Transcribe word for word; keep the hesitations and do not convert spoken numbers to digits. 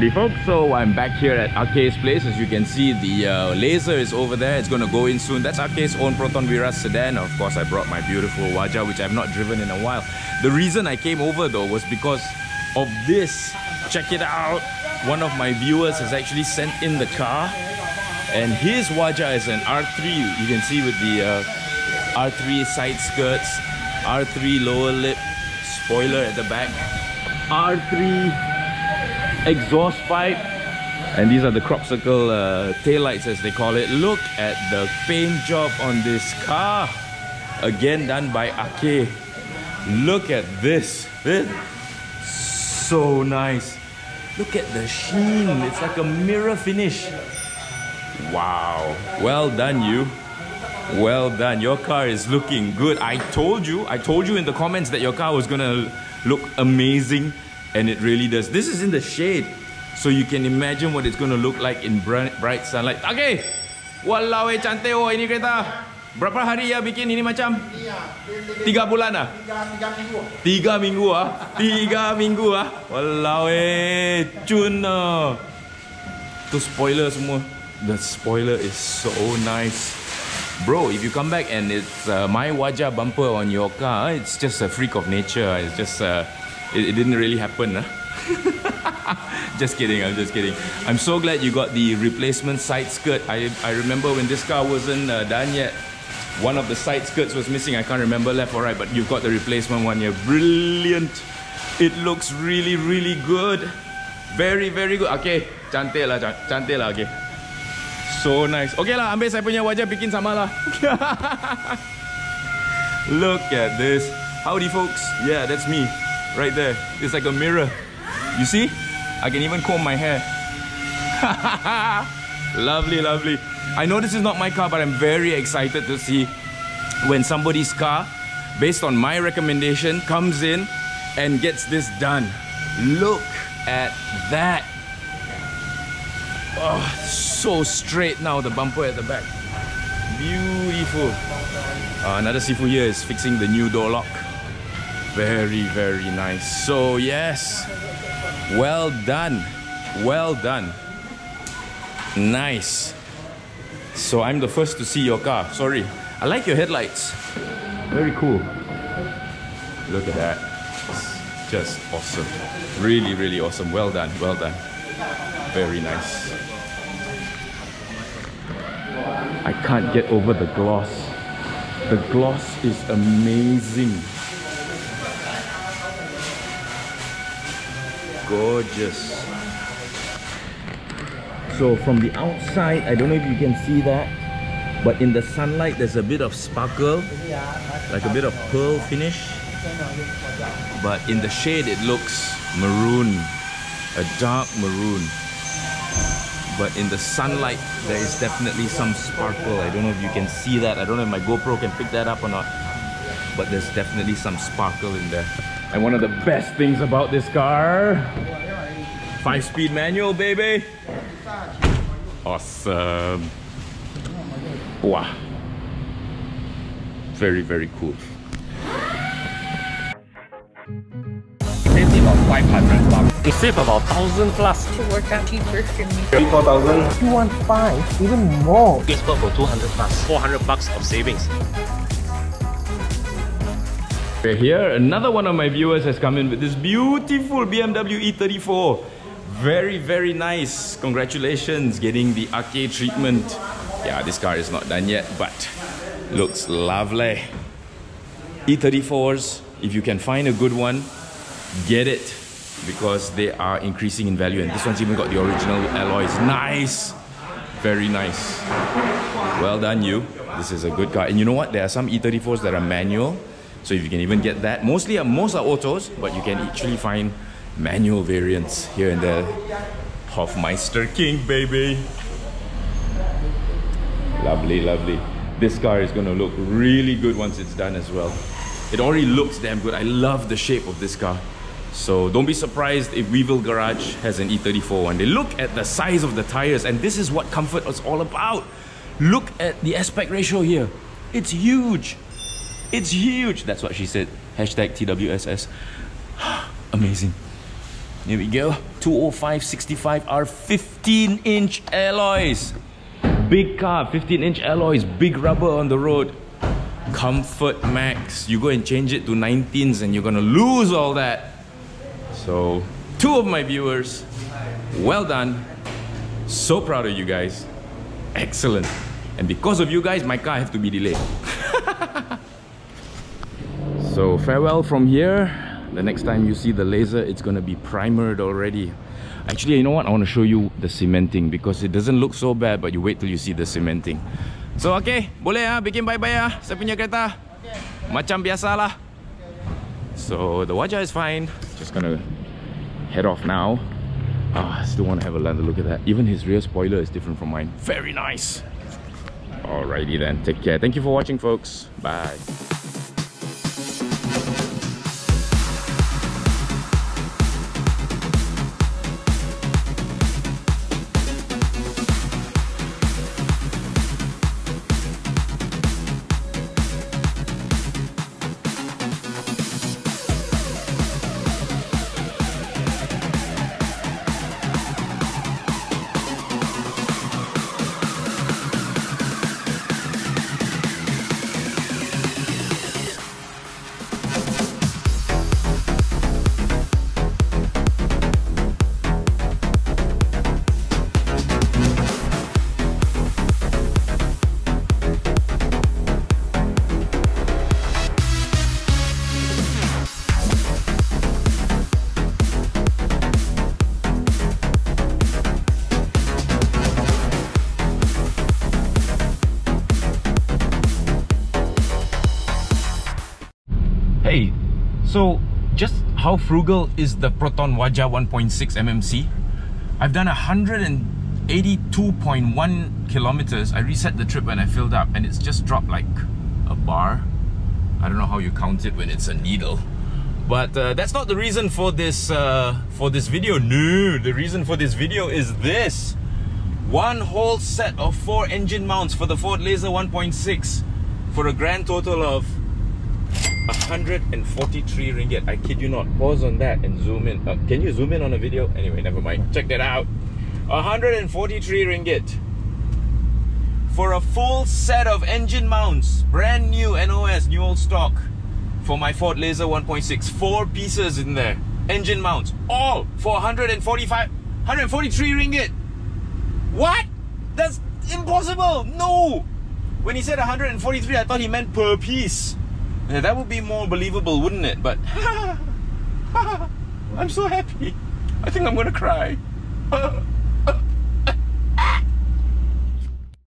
Howdy folks, so I'm back here at Ah Kei's place. As you can see, the uh, Laser is over there. It's going to go in soon. That's Ah Kei's own Proton Waja sedan. Of course, I brought my beautiful Waja, which I've not driven in a while. The reason I came over though was because of this. Check it out. One of my viewers has actually sent in the car, and his Waja is an R three. You can see with the uh, R three side skirts, R three lower lip, spoiler at the back, R three exhaust pipe, and these are the crop circle uh, taillights, as they call it. Look at the paint job on this car, again done by Ah Kei. Look at this, it's so nice. Look at the sheen, it's like a mirror finish. Wow, well done you. Well done, your car is looking good. I told you, I told you in the comments that your car was gonna look amazing. And it really does. This is in the shade, so you can imagine what it's going to look like in bright, bright sunlight. Okay, walao eh cantik oh ini kereta. Berapa hari ya bikin ini macam? Tiga bulan ah? Tiga minggu ah? Tiga minggu ah? Walao eh cun ah. Itu spoiler semua. The spoiler is so nice. Bro, if you come back and it's uh, my Waja bumper on your car, it's just a freak of nature. It's just... Uh, It, it didn't really happen, huh? Just kidding, I'm just kidding. I'm so glad you got the replacement side skirt. I, I remember when this car wasn't uh, done yet, one of the side skirts was missing. I can't remember left or right, but you've got the replacement one here. Brilliant. It looks really, really good. Very, very good. Okay, cantik lah, cantik lah, okay. So nice. Okay lah, ambil saya punya Waja bikin sama lah. Look at this. Howdy folks. Yeah, that's me. Right there, it's like a mirror. You see? I can even comb my hair. Lovely, lovely. I know this is not my car, but I'm very excited to see when somebody's car, based on my recommendation, comes in and gets this done. Look at that. Oh, so straight now, the bumper at the back. Beautiful. Uh, another Sifu here is fixing the new door lock. Very, very nice. So yes, well done, well done. Nice. So I'm the first to see your car. Sorry. I like your headlights. Very cool. Look at that. It's just awesome. Really, really awesome. Well done, well done. Very nice. I can't get over the gloss. The gloss is amazing. Gorgeous. So from the outside, I don't know if you can see that, but in the sunlight there's a bit of sparkle, like a bit of pearl finish, but in the shade it looks maroon, a dark maroon, but in the sunlight there is definitely some sparkle. I don't know if you can see that. I don't know if my GoPro can pick that up or not, but there's definitely some sparkle in there. And one of the best things about this car, five-speed manual, baby. Awesome. Wow. Very, very cool. Saving about five hundred bucks. You save about one thousand plus. To work out cheaper for me. four thousand. You want five, even more. It's about for two hundred bucks. four hundred bucks of savings. We're here, another one of my viewers has come in with this beautiful B M W E thirty-four. Very, very nice. Congratulations getting the Ah Kei treatment. Yeah, this car is not done yet, but looks lovely. E thirty-fours, if you can find a good one, get it, because they are increasing in value, and this one's even got the original alloys. Nice. Very nice. Well done you. This is a good car. And you know what, there are some E thirty-fours that are manual. So if you can even get that, mostly uh, most are autos, but you can actually find manual variants here and there. Hofmeister King, baby. Lovely, lovely. This car is going to look really good once it's done as well. It already looks damn good. I love the shape of this car. So don't be surprised if Weevil Garage has an E thirty-four one day. Look at the size of the tires, and this is what comfort is all about. Look at the aspect ratio here. It's huge. It's huge. That's what she said. Hashtag T W S S. Amazing. Here we go, two oh five sixty-five R fifteen inch alloys. Big car, fifteen inch alloys, big rubber on the road. Comfort Max, you go and change it to nineteens and you're gonna lose all that. So, two of my viewers, well done. So proud of you guys. Excellent. And because of you guys, my car have to be delayed. So, farewell from here. The next time you see the Laser, it's gonna be primered already. Actually, you know what? I want to show you the cementing because it doesn't look so bad, but you wait till you see the cementing. So, okay, boleh ah, bikin bye-bye ah, saya punya kereta. Macam biasalah. So, the Waja is fine. Just gonna head off now. Ah, I still want to have another look at that. Even his rear spoiler is different from mine. Very nice. Alrighty then, take care. Thank you for watching, folks. Bye. Hey, so just how frugal is the Proton Waja one point six M M C? I've done one hundred eighty-two point one kilometers. I reset the trip when I filled up and it's just dropped like a bar. I don't know how you count it when it's a needle. But uh, that's not the reason for this, uh, for this video. No, the reason for this video is this. One whole set of four engine mounts for the Ford Laser one point six for a grand total of one hundred forty-three ringgit. I kid you not. Pause on that and zoom in. Uh, can you zoom in on a video? Anyway, never mind. Check that out. one hundred forty-three ringgit for a full set of engine mounts, brand new N O S, new old stock, for my Ford Laser one point six. Four pieces in there, engine mounts, all for one hundred forty-three ringgit. What? That's impossible. No. When he said one hundred forty-three, I thought he meant per piece. Yeah, that would be more believable, wouldn't it? But I'm so happy. I think I'm gonna cry.